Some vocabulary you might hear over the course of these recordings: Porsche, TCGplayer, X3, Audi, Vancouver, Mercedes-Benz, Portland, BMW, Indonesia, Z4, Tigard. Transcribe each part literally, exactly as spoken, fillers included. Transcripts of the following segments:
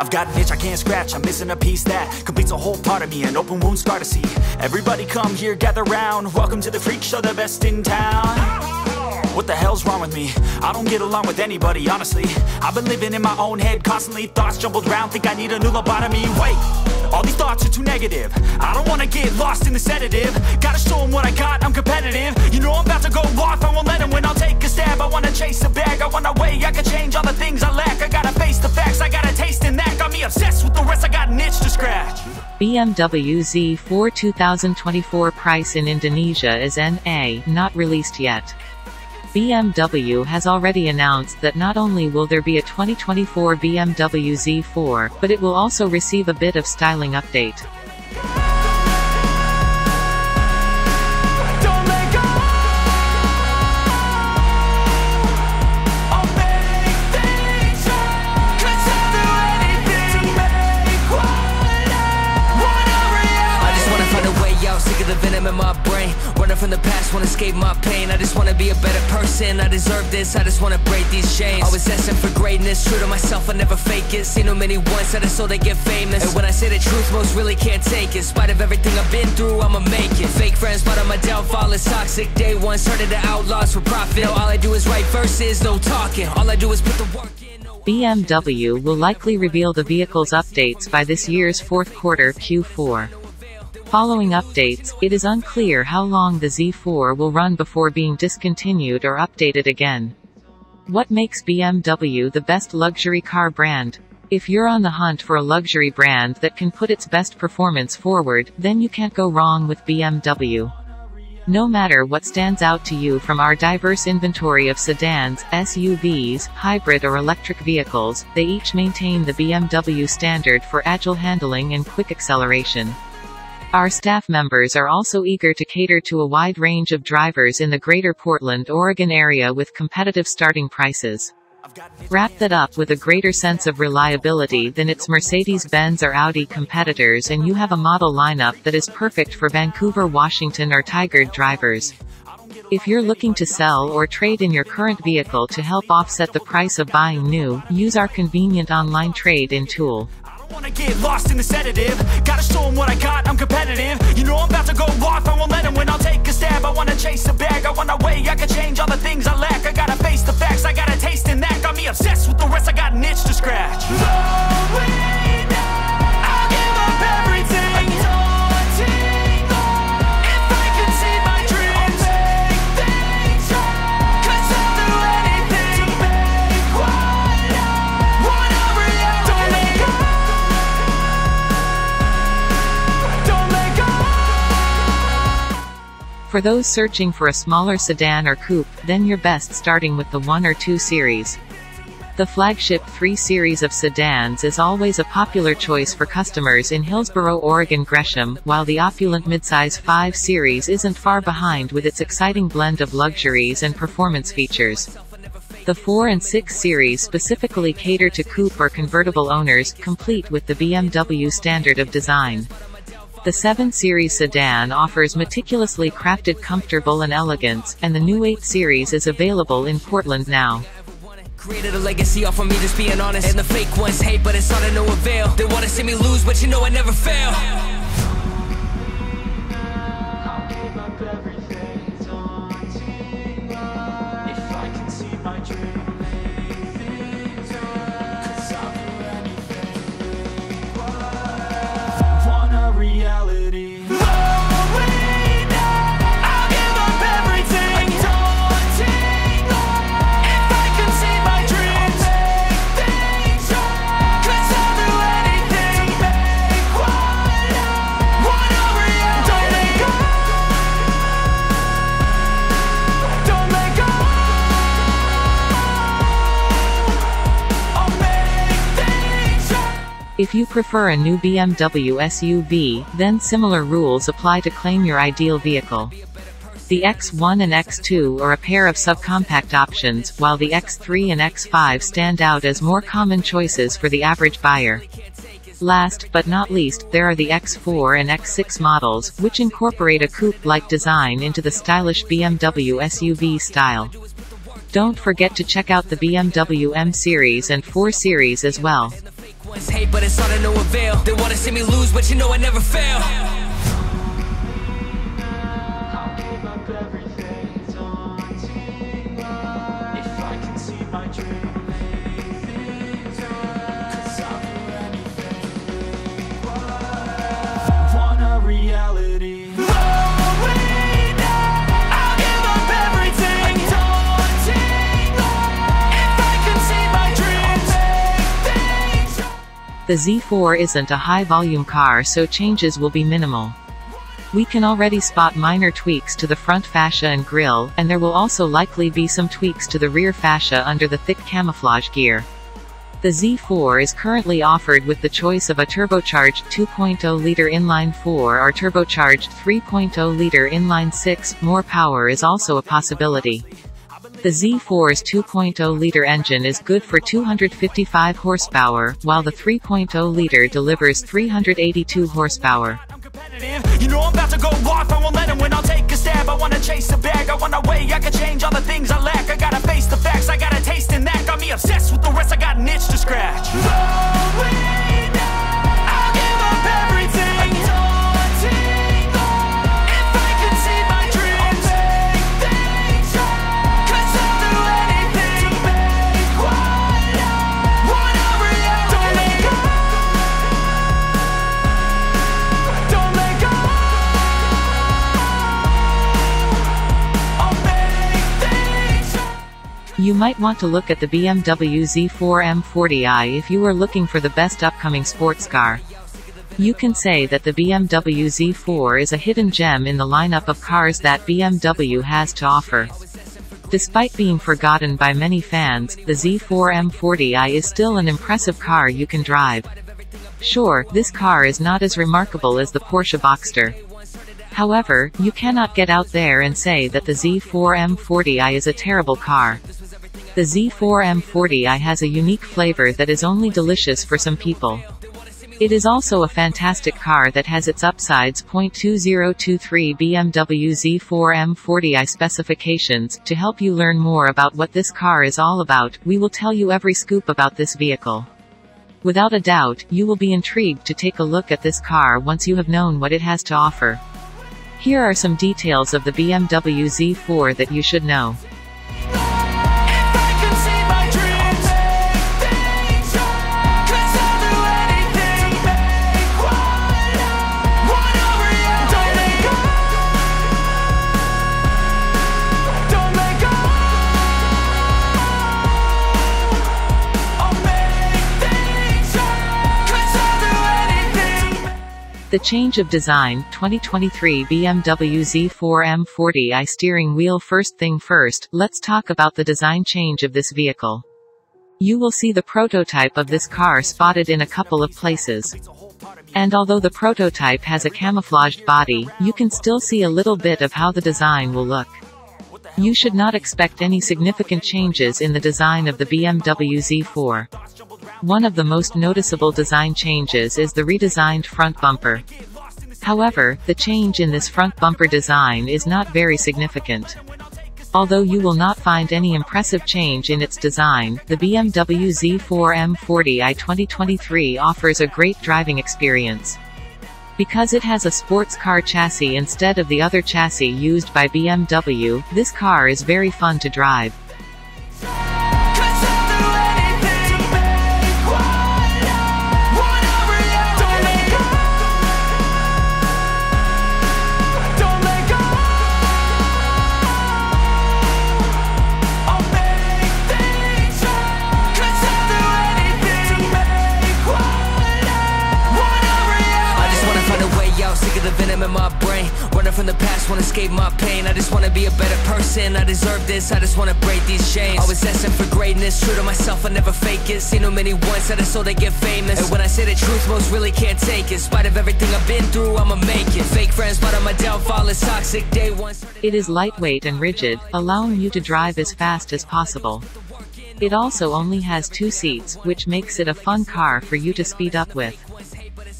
I've got an itch I can't scratch, I'm missing a piece that completes a whole part of me, an open wound scar to see. Everybody come here, gather round, welcome to the freak show, the best in town. What the hell's wrong with me? I don't get along with anybody, honestly. I've been living in my own head constantly, thoughts jumbled round, think I need a new lobotomy. Wait, all these thoughts are too negative. I don't wanna get lost in the sedative. Gotta show them what I got, I'm competitive. You know I'm about to go off, I won't let them win. I'll take a stab, I wanna chase a bag, I wanna weigh, I can change all the things I lack. I gotta face the facts, I got a taste in that. Got me obsessed with the rest, I got an itch to scratch. B M W Z four two thousand twenty-four price in Indonesia is N A, not released yet. B M W has already announced that not only will there be a twenty twenty-four B M W Z four, but it will also receive a bit of styling update. My brain, running from the past, won't escape my pain. I just wanna be a better person, I deserve this, I just wanna break these chains. Always asking for greatness, true to myself, I never fake it. Seen too many once, I just so they get famous. And when I say the truth, most really can't take it. In spite of everything I've been through, I'ma make it. Fake friends, but on my downfall is toxic. Day one, started the outlaws for profit. All I do is write verses, no talking. All I do is put the work in. B M W will likely reveal the vehicle's updates by this year's fourth quarter Q four. Following updates, it is unclear how long the Z four will run before being discontinued or updated again. What makes B M W the best luxury car brand? If you're on the hunt for a luxury brand that can put its best performance forward, then you can't go wrong with B M W. No matter what stands out to you from our diverse inventory of sedans, S U Vs, hybrid or electric vehicles, they each maintain the B M W standard for agile handling and quick acceleration. Our staff members are also eager to cater to a wide range of drivers in the greater Portland, Oregon area with competitive starting prices. Wrap that up with a greater sense of reliability than its Mercedes-Benz or Audi competitors, and you have a model lineup that is perfect for Vancouver, Washington or Tigard drivers. If you're looking to sell or trade in your current vehicle to help offset the price of buying new, use our convenient online trade-in tool. Wanna get lost in the sedative. Gotta show them what I got, I'm competitive. You know I'm about to go off, I won't let them win. I'll take a stab, I wanna chase a bag, I wanna weigh, I can change all the things I lack. I gotta face the facts, I got a taste in that. Got me obsessed with the rest, I got an itch to scratch. No way. For those searching for a smaller sedan or coupe, then you're best starting with the one or two series. The flagship three series of sedans is always a popular choice for customers in Hillsboro, Oregon Gresham, while the opulent midsize five series isn't far behind with its exciting blend of luxuries and performance features. The four and six series specifically cater to coupe or convertible owners, complete with the B M W standard of design. The seven Series sedan offers meticulously crafted comfortable and elegance, and the new eight Series is available in Portland now. Created a legacy off of me, just being honest. And the fake ones hate, but it's all to no avail. They want to see me lose, but you know I never fail. If you prefer a new B M W S U V, then similar rules apply to claim your ideal vehicle. The X one and X two are a pair of subcompact options, while the X three and X five stand out as more common choices for the average buyer. Last but not least, there are the X four and X six models, which incorporate a coupe-like design into the stylish B M W S U V style. Don't forget to check out the B M W M Series and four Series as well. is hate, but it's all to no avail. They wanna see me lose, but you know I never fail. I'll give up everything, daunting life. If I can see my dream, make things right. 'Cause I'll do anything but want a reality. The Z four isn't a high-volume car, so changes will be minimal. We can already spot minor tweaks to the front fascia and grille, and there will also likely be some tweaks to the rear fascia under the thick camouflage gear. The Z four is currently offered with the choice of a turbocharged two point oh liter inline four or turbocharged three point oh liter inline six, more power is also a possibility. The Z four's two point oh liter engine is good for two hundred fifty-five horsepower, while the three point oh liter delivers three hundred eighty-two horsepower. You know I'm about to go off, I won't let him win, I'll take a stab. I wanna chase a bag, I wanna weigh, I can change all the things I lack. I gotta face the facts, I got a taste in that. Got me obsessed with the rest, I got an itch to scratch. No way! You might want to look at the B M W Z four M forty i if you are looking for the best upcoming sports car. You can say that the B M W Z four is a hidden gem in the lineup of cars that B M W has to offer. Despite being forgotten by many fans, the Z four M forty i is still an impressive car you can drive. Sure, this car is not as remarkable as the Porsche Boxster. However, you cannot get out there and say that the Z four M forty i is a terrible car. The Z four M forty i has a unique flavor that is only delicious for some people. It is also a fantastic car that has its upsides. twenty twenty-three B M W Z four M forty i specifications. To help you learn more about what this car is all about, we will tell you every scoop about this vehicle. Without a doubt, you will be intrigued to take a look at this car once you have known what it has to offer. Here are some details of the B M W Z four that you should know. The change of design, twenty twenty-three B M W Z four M forty i steering wheel. First thing first, let's talk about the design change of this vehicle. You will see the prototype of this car spotted in a couple of places. And although the prototype has a camouflaged body, you can still see a little bit of how the design will look. You should not expect any significant changes in the design of the B M W Z four. One of the most noticeable design changes is the redesigned front bumper. However, the change in this front bumper design is not very significant. Although you will not find any impressive change in its design, the B M W Z four M forty i twenty twenty-three offers a great driving experience. Because it has a sports car chassis instead of the other chassis used by B M W, this car is very fun to drive. In my brain, running from the past, wanna escape my pain. I just wanna be a better person, I deserve this, I just wanna break these chains. I was asking for greatness, true to myself, I never fake it. Seen too many ones that I saw they get famous, and when I say the truth, most really can't take it. In spite of everything I've been through, I'ma make it. Fake friends, but on my downfall is toxic. Day one. It is lightweight and rigid, allowing you to drive as fast as possible. It also only has two seats, which makes it a fun car for you to speed up with.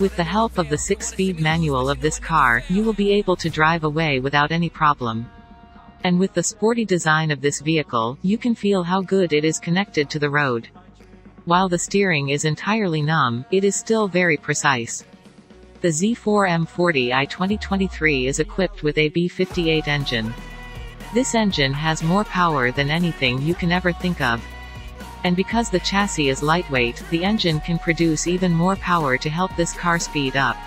With the help of the six-speed manual of this car, you will be able to drive away without any problem. And with the sporty design of this vehicle, you can feel how good it is connected to the road. While the steering is entirely numb, it is still very precise. The Z four M forty i twenty twenty-three is equipped with a B fifty-eight engine. This engine has more power than anything you can ever think of. And because the chassis is lightweight, the engine can produce even more power to help this car speed up.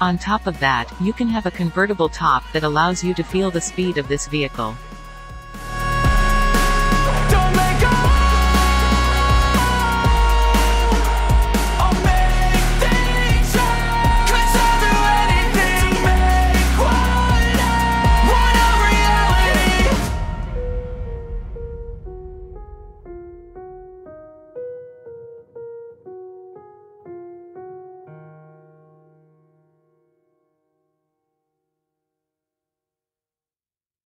On top of that, you can have a convertible top that allows you to feel the speed of this vehicle.